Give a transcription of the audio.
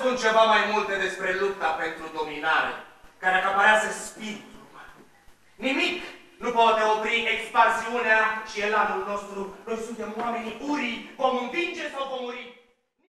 spun ceva mai multe despre lupta pentru dominare, care acaparează spiritul uman. Nimic nu poate opri expansiunea și elanul nostru. Noi suntem oamenii urii, vom învinge sau vom muri.